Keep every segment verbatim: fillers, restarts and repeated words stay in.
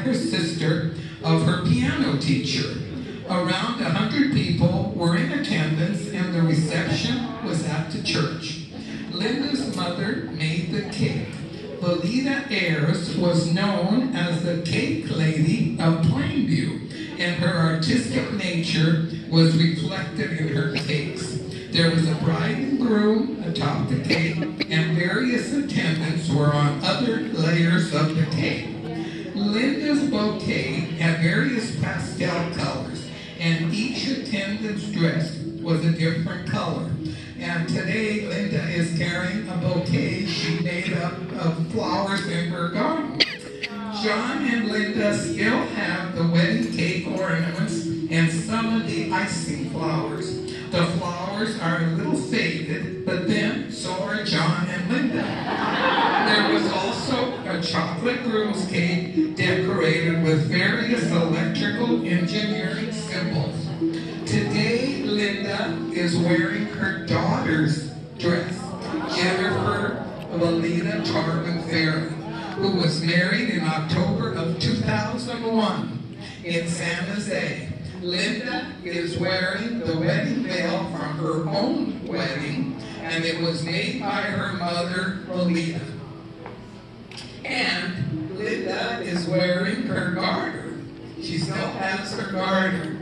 her sister of her piano teacher. Around one hundred people were in attendance, and the reception was at the church. Linda's mother made the cake. Belita Ayers was known as the Cake Lady of Plainview, and her artistic nature was reflected in her cakes. There was a bride and groom atop the cake, and various attendants were on other layers of the cake. Linda's bouquet had various pastel colors, and each attendant's dress was a different color. And today, Linda is carrying a bouquet she made up of flowers in her garden. John and Linda still have the wedding cake ornaments and some of the icing flowers. The flowers are a little faded, but then so are John and Linda. There was also a chocolate groom's cake decorated with various electrical engineering symbols. Today, Linda is wearing her daughter's dress, Jennifer Linda Tarvin Fairley, who was married in October of two thousand one in San Jose. Linda is wearing the wedding veil from her own wedding, and it was made by her mother, Belita. And Linda is wearing her garter. She still has her garter.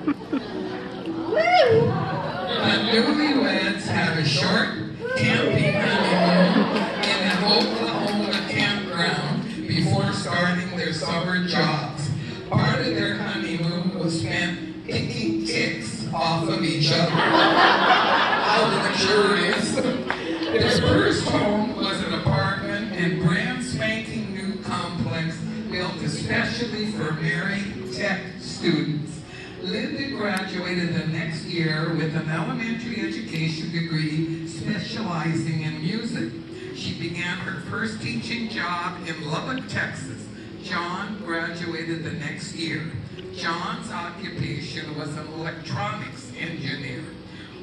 The newlyweds had a short camping honeymoon in an Oklahoma campground before starting their summer jobs. Part of their honeymoon was spent picking kicks off of each other. How luxurious. Their first home was an apartment in brand spanking new complex built especially for married tech students. Linda graduated the next year with an elementary education degree specializing in music. She began her first teaching job in Lubbock, Texas. John graduated the next year. John's occupation was an electronics engineer.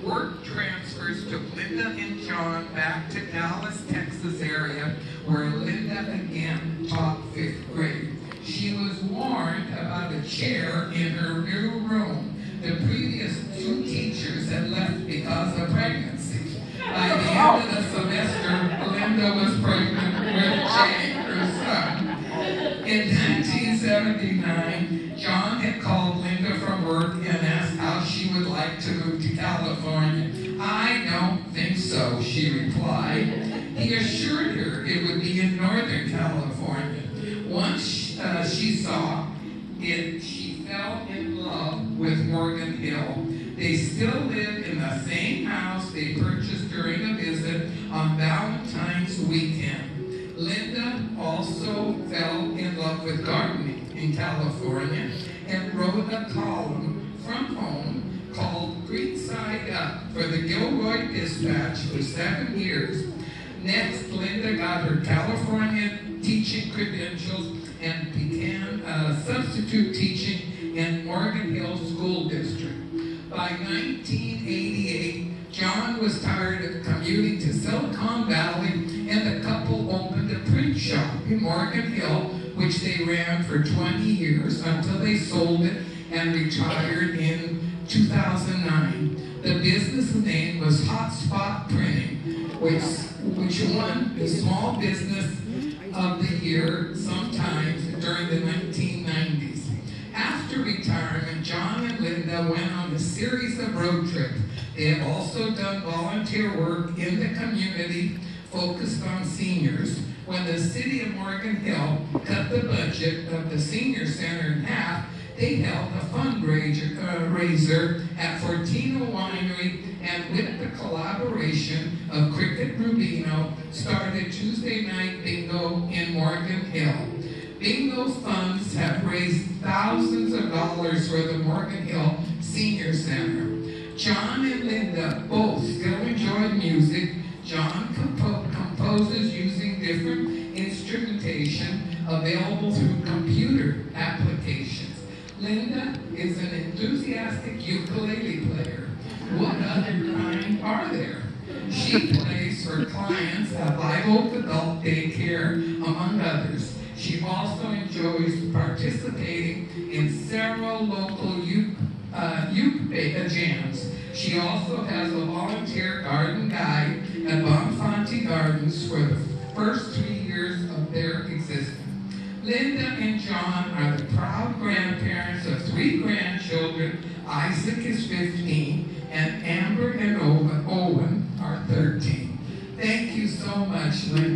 Work transfers took Linda and John back to Dallas, Texas area, where Linda again taught fifth grade. She was warned about a chair in her new room. The previous two teachers had left because of pregnancy. By the end of the semester, Linda was pregnant with Jay, her son. In nineteen seventy-nine, John had called Linda from work and asked how she would like to move to California. "I don't think so," she replied. He assured her it would be in Northern California. Once Uh, she saw it, she fell in love with Morgan Hill. They still live in the same house they purchased during a visit on Valentine's weekend. Linda also fell in love with gardening in California and wrote a column from home called Green Side Up for the Gilroy Dispatch for seven years. Next, Linda got her California teaching credentials and began uh, substitute teaching in Morgan Hill School District. By nineteen eighty-eight, John was tired of commuting to Silicon Valley, and the couple opened a print shop in Morgan Hill, which they ran for twenty years until they sold it and retired in two thousand nine. The business name was Hot Spot Printing, which, which won the Small Business of the Year sometimes during the nineteen nineties. After retirement, John and Linda went on a series of road trips. They have also done volunteer work in the community focused on seniors. When the city of Morgan Hill cut the budget of the senior center in half, they held a fundraiser uh, at Fortino Winery, and with the collaboration of Cricket Rubino, started Tuesday Night Bingo in Morgan Hill. Bingo funds have raised thousands of dollars for the Morgan Hill Senior Center. John and Linda both still enjoy music. John compo composes using different instrumentation available through computer applications. Linda is an enthusiastic ukulele player. What other kind are there? She plays for clients at Live Oak Adult Daycare, among others. She also enjoys participating in several local youth, uh, youth jams. She also has a volunteer garden guide at Bonfonte Gardens for the first three years of their existence. Linda and John are the proud grandparents of three grandchildren. Isaac is fifteen, and Amber and Owen are thirteen. Thank you so much, Linda.